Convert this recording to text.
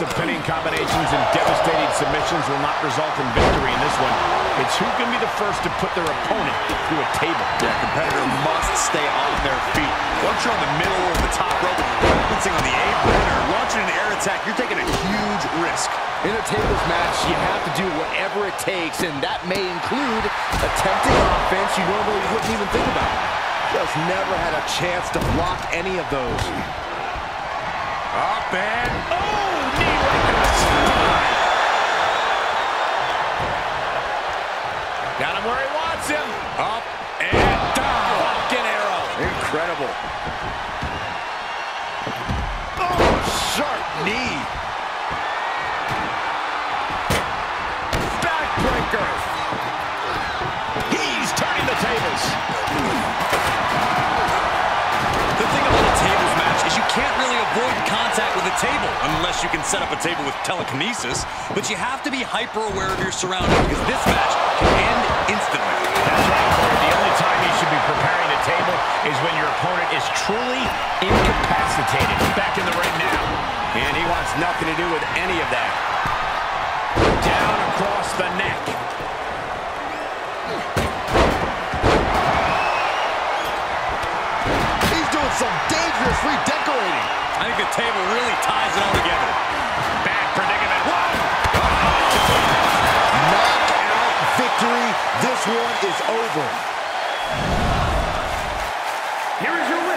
Lots of pinning combinations and devastating submissions will not result in victory in this one. It's who can be the first to put their opponent through a table. The competitor must stay on their feet. Once you're on the middle or the top rope, balancing on the apron or launching an air attack, you're taking a huge risk. In a tables match, you have to do whatever it takes, and that may include attempting offense you normally wouldn't even think about. Just never had a chance to block any of those. Up and oh! Knee right to the spine. Got him where he wants him. Up and down. Fucking arrow. Incredible. Oh, sharp knee. Backbreaker. He's turning the tables. The thing about the tables match is you can't really avoid contact with a table unless you can set up a table with telekinesis, but you have to be hyper aware of your surroundings because this match can end instantly. That's right, Corey. The only time you should be preparing a table is when your opponent is truly incapacitated. Back in the ring now. And he wants nothing to do with any of that. Down across the neck. He's doing some dangerous redecorating. I think the table really ties it all together. Bad predicament. One! Oh! Knockout victory. This one is over. Here is your winner.